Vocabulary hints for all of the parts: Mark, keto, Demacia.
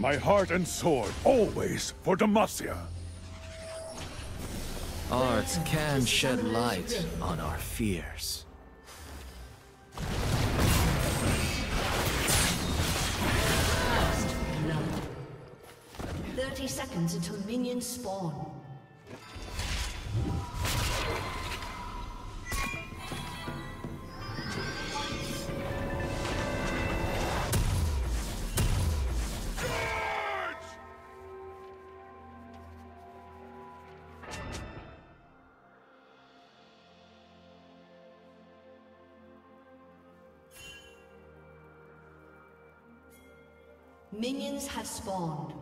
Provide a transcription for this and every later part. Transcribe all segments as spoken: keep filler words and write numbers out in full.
My heart and sword, always for Demacia. Arts can shed light on our fears. First blood. Thirty seconds until minions spawn. Minions have spawned.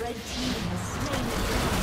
Red team has slain the dragon.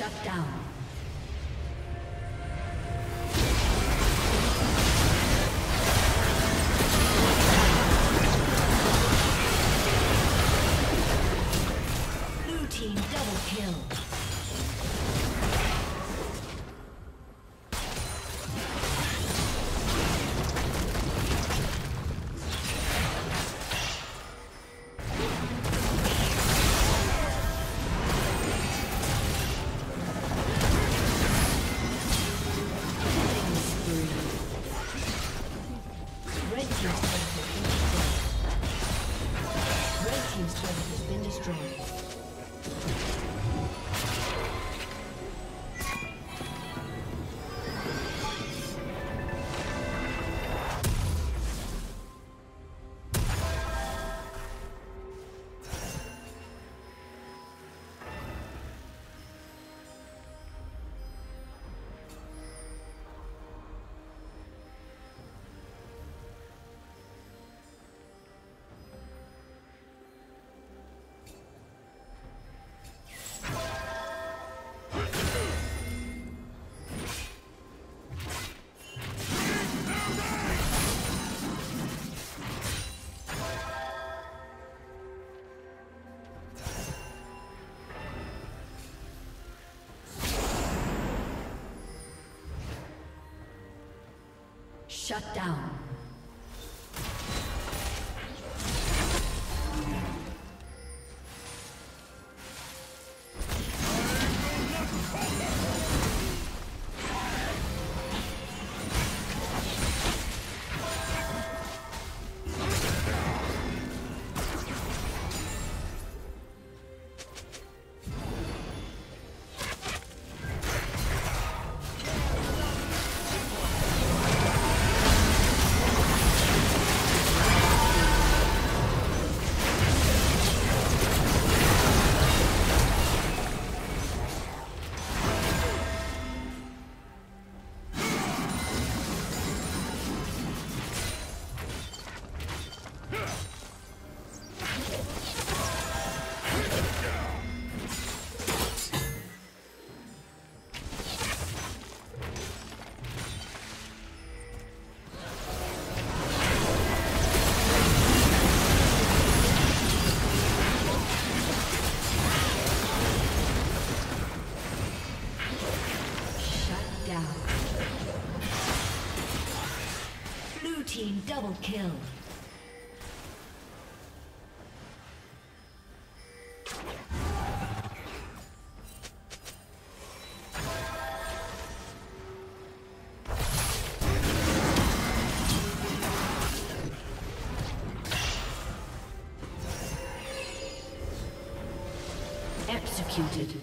Shut down. Shut down. Double kill. Executed.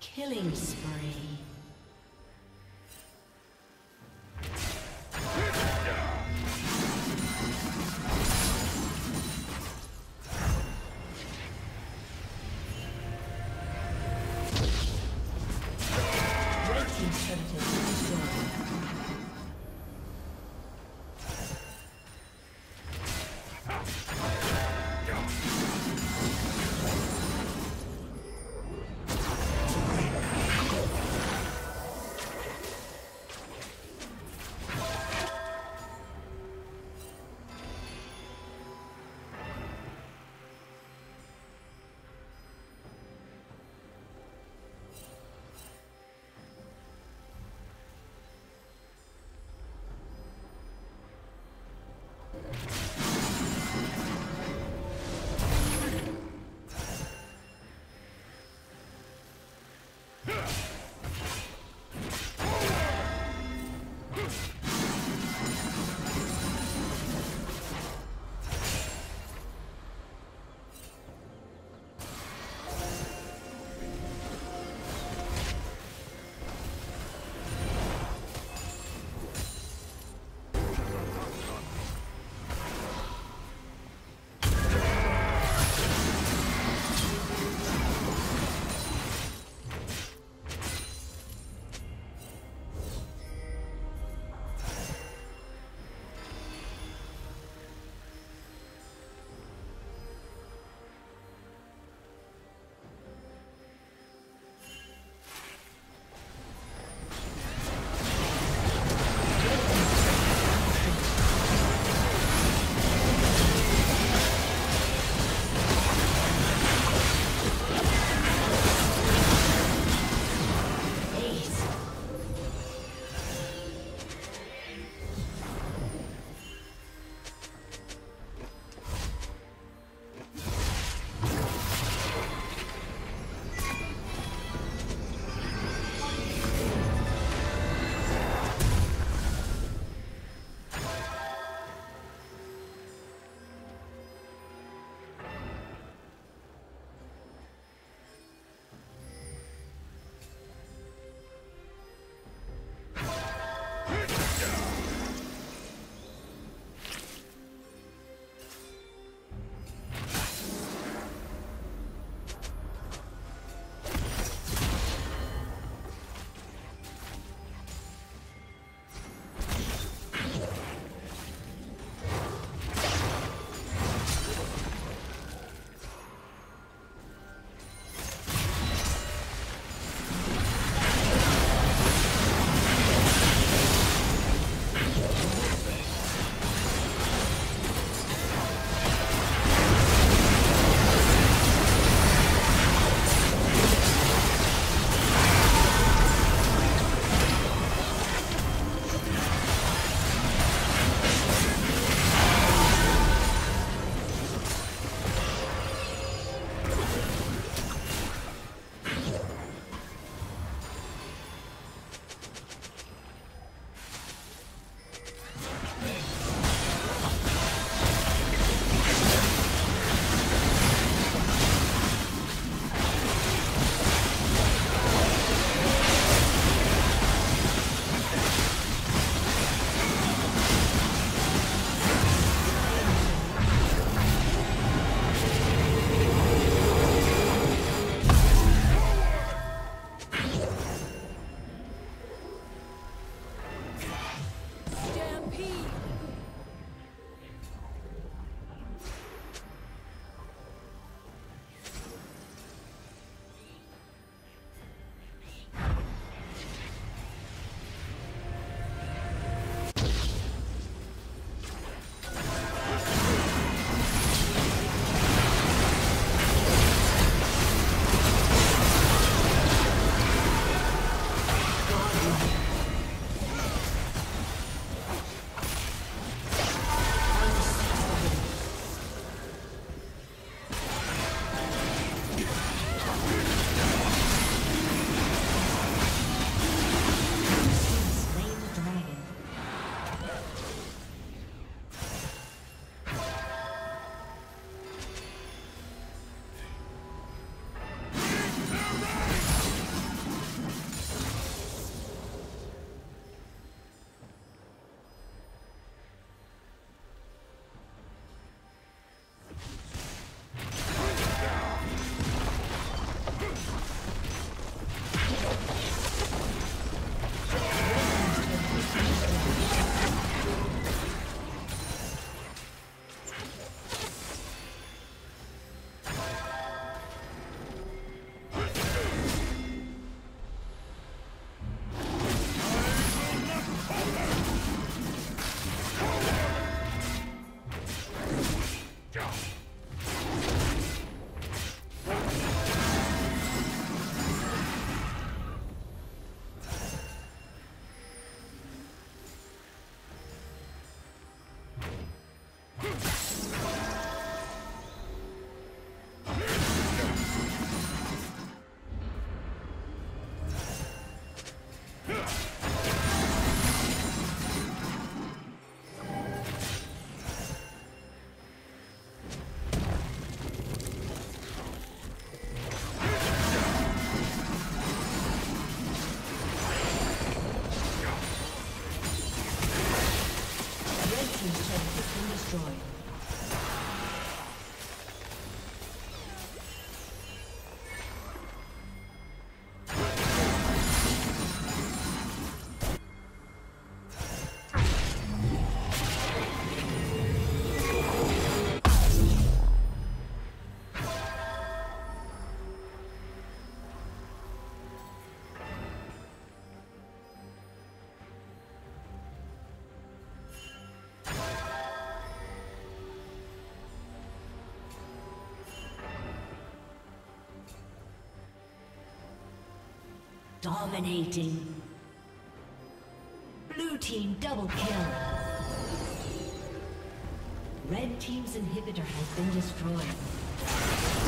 Killing spree. team's turret has been destroyed. Dominating. Blue team double kill. Red team's inhibitor has been destroyed.